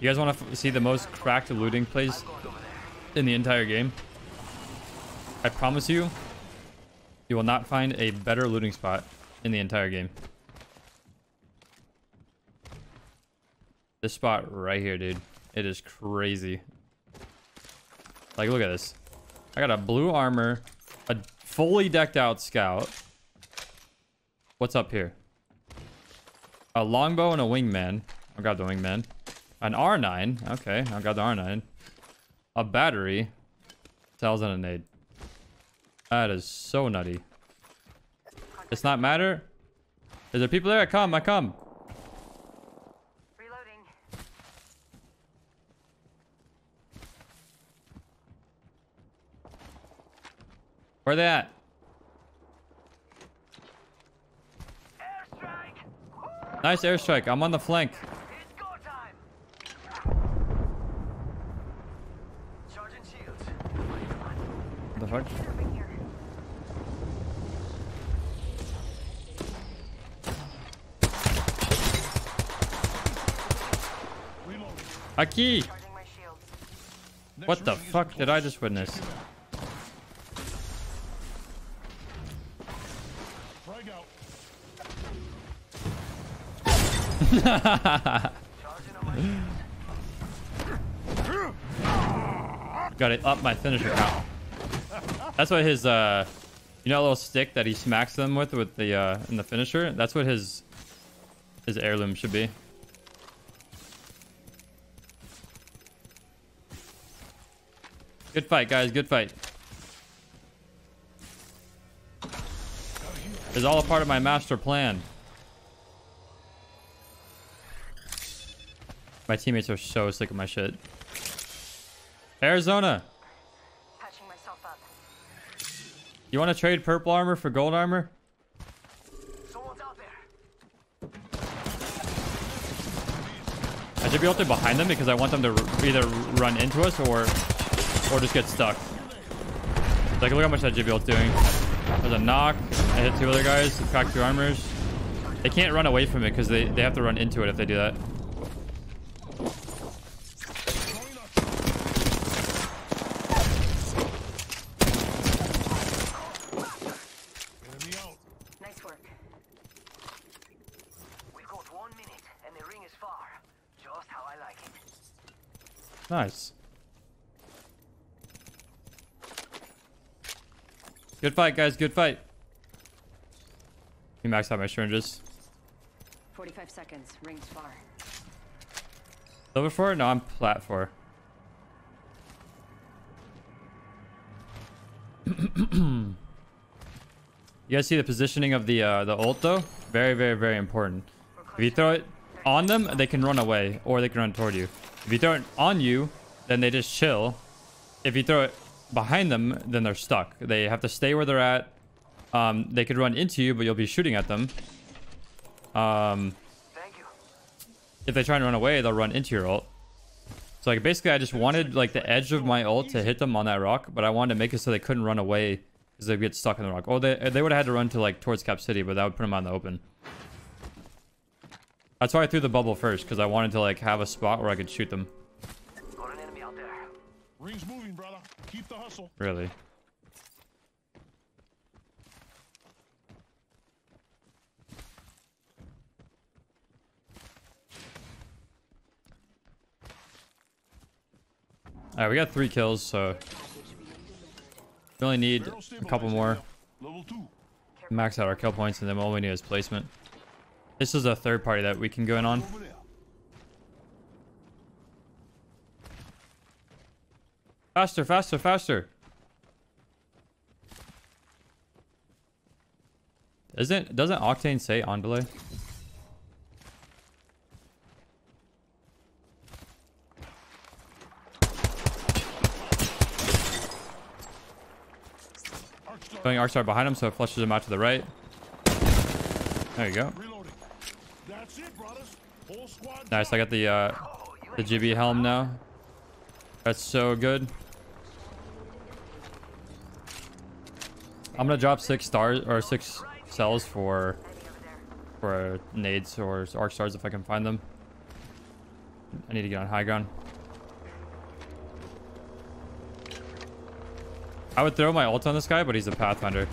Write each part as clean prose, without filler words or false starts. You guys want to see the most cracked looting plays in the entire game? I promise you, you will not find a better looting spot in the entire game. This spot right here, dude. It is crazy. Like, look at this. I got a blue armor, a fully decked out scout. What's up here? A longbow and a wingman. I got the wingman. An R9. Okay, I got the R9. A battery. Cells and a nade. That is so nutty. It's not matter. Is there people there? I come. Reloading. Where are they at? Airstrike. Nice airstrike. I'm on the flank. What the fuck? Aki! What the fuck did I just witness? Got it up my finisher count. That's what his you know, little stick that he smacks them with the in the finisher. That's what his heirloom should be. Good fight, guys. Good fight. It's all a part of my master plan. My teammates are so sick of my shit. Arizona. Patching myself up. You want to trade purple armor for gold armor? Someone's out there. I should be ulted behind them because I want them to either run into us or just get stuck. Like, look how much that Jibby ult's doing. There's a knock. I hit two other guys. Cracked two armors. They can't run away from it because they have to run into it if they do that. Nice work. We've got 1 minute and the ring is far. Just how I like it. Nice. Good fight, guys. Good fight. He maxed out my syringes. 45 seconds. Rings far. Silver 4? No, I'm plat 4. You guys see the positioning of the ult, though? Very, very, very important. If you throw it on them, they can run away, or they can run toward you. If you throw it on you, then they just chill. If you throw it behind them, then they're stuck. They have to stay where they're at. They could run into you, but you'll be shooting at them. Thank you. If they try and run away, they'll run into your ult. So like basically I just wanted like the edge of my ult to hit them on that rock, but I wanted to make it so they couldn't run away because they'd get stuck in the rock. Oh, they would have had to run to like towards Cap City, but that would put them out in the open. That's why I threw the bubble first, because I wanted to like have a spot where I could shoot them. Got an enemy out there. Rings moving, brother. Keep the hustle. Really? Alright, we got 3 kills, so we only need a couple more. Max out our kill points, and then all we need is placement. This is a third party that we can go in on. Faster, faster, faster. Doesn't Octane say on delay? Going Arcstar behind him, so it flushes him out to the right. There you go. Nice, I got the GB Helm now. That's so good. I'm gonna drop 6 stars or 6 cells for nades or Arcstars if I can find them. I need to get on high ground. I would throw my ult on this guy, but he's a Pathfinder.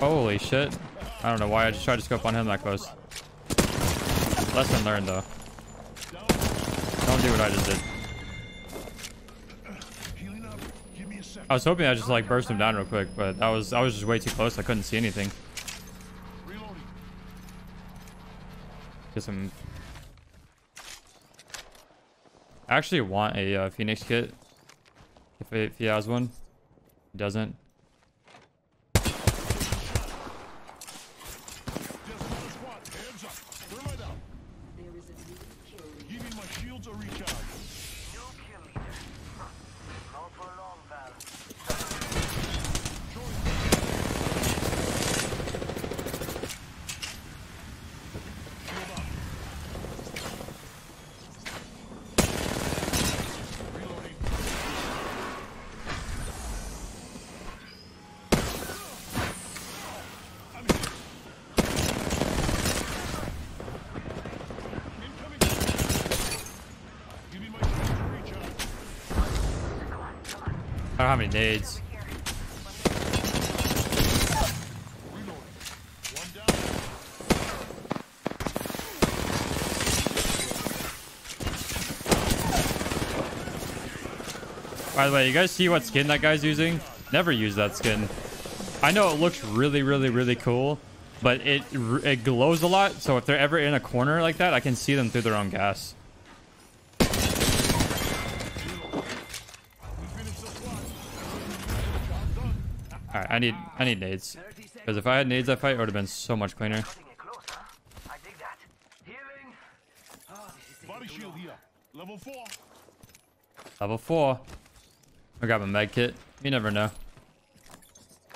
Holy shit. I don't know why I just tried to scope on him that close. Lesson learned, though. Don't do what I just did. I was hoping I just like burst him down real quick, but I was just way too close. I couldn't see anything. Get some. I actually want a Phoenix kit. If he has one, he doesn't. I don't know how many nades. By the way, you guys see what skin that guy's using? Never use that skin. I know it looks really, really, really cool, but it glows a lot. So if they're ever in a corner like that, I can see them through their own gas. Alright, I need nades. Because if I had nades that fight, it would have been so much cleaner. Level 4. I grab a med kit. You never know.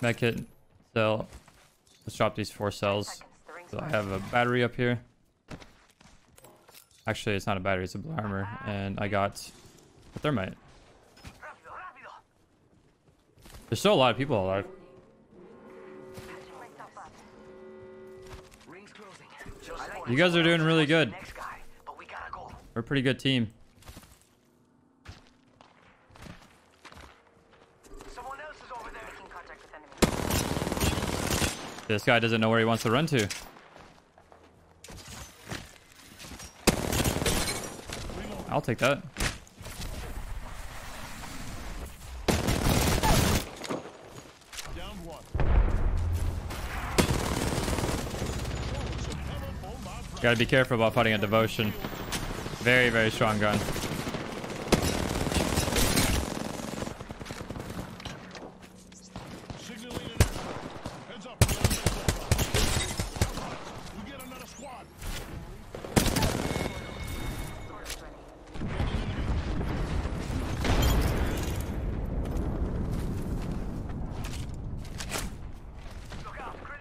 Med kit. Cell. Let's drop these 4 cells. So I have a battery up here. Actually, it's not a battery, it's a blue armor. And I got a thermite. There's still a lot of people alive. You guys are doing really good. We're a pretty good team. This guy doesn't know where he wants to run to. I'll take that. Gotta be careful about fighting a Devotion. Very, very strong gun.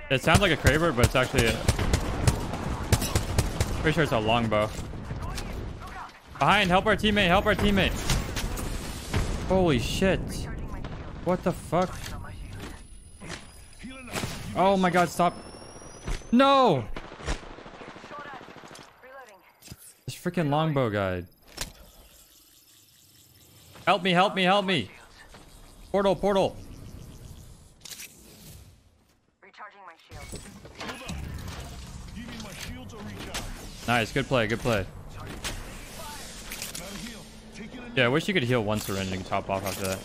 It sounds like a Kraber, but it's actually a... Pretty sure it's a longbow. Behind, help our teammate, help our teammate. Holy shit. What the fuck? Oh my god, stop. No! This freaking longbow guy. Help me, help me, help me. Portal, portal. Nice, good play, good play. Yeah, I wish you could heal one syringe and top off after that.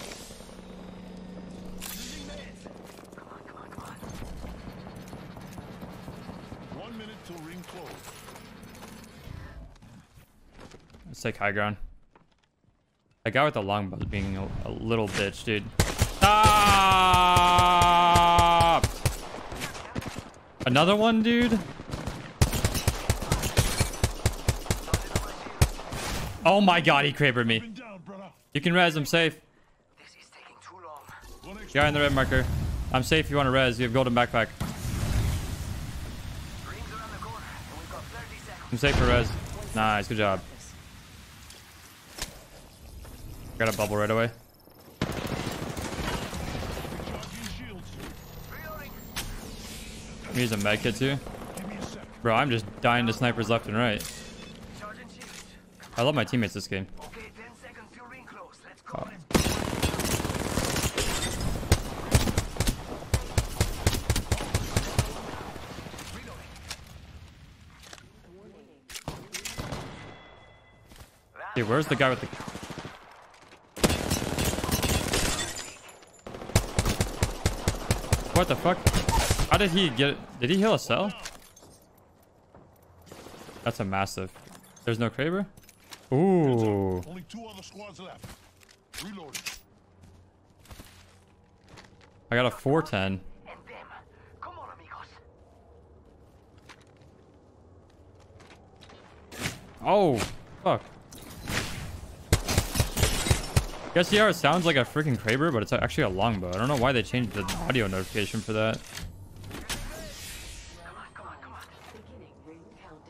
Let's take high ground. That guy with the longbow is being a little bitch, dude. Stop! Another one, dude? Oh my god, he Krabered me. You can res, I'm safe. You're in the red marker. I'm safe if you want to res. You have golden backpack. I'm safe for res. Nice, good job. Got a bubble right away. I'm using a med kit too. Bro, I'm just dying to snipers left and right. I love my teammates this game. Oh. Dude, where's the guy with the... What the fuck? How did he get... Did he heal a cell? That's a massive. There's no Kraber? Ooh. Only two other squads left. Reloading. I got a 410. Come on, amigos. Oh, fuck. You guys see how it sounds like a freaking Kraber, but it's actually a longbow. I don't know why they changed the audio notification for that.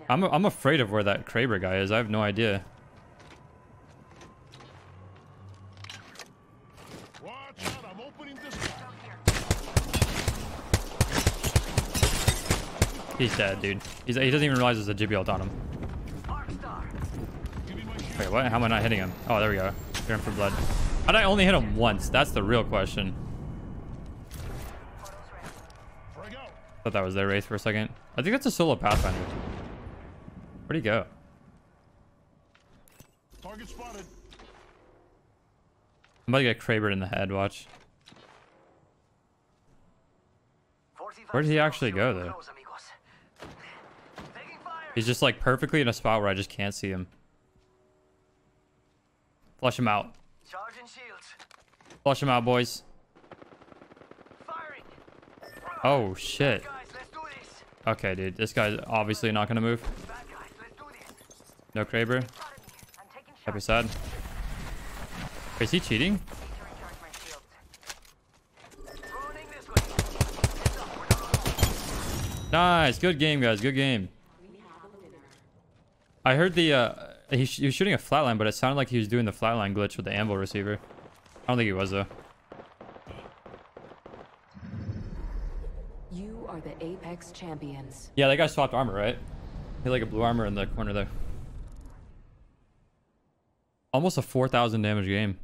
I'm afraid of where that Kraber guy is. I have no idea. Watch out, I'm opening this guy. He's dead, dude. He doesn't even realize there's a GB ult on him. Wait, what? How am I not hitting him? Oh, there we go. You're in for blood. How'd I only hit him once? That's the real question. Thought that was their Wraith for a second. I think that's a solo Pathfinder. Where'd he go? Target spotted. I'm about to get Krabered in the head, watch. Where did he actually go though? He's just like perfectly in a spot where I just can't see him. Flush him out. Flush him out, boys. Oh shit. Okay, dude. This guy's obviously not gonna move. No Kraber. That'd be sad. Wait, is he cheating? Nice. Good game, guys. Good game. I heard the... he was shooting a flatline, but it sounded like he was doing the flatline glitch with the Anvil receiver. I don't think he was, though. You are the Apex champions. Yeah, that guy swapped armor, right? He had like a blue armor in the corner there. Almost a 4,000 damage game.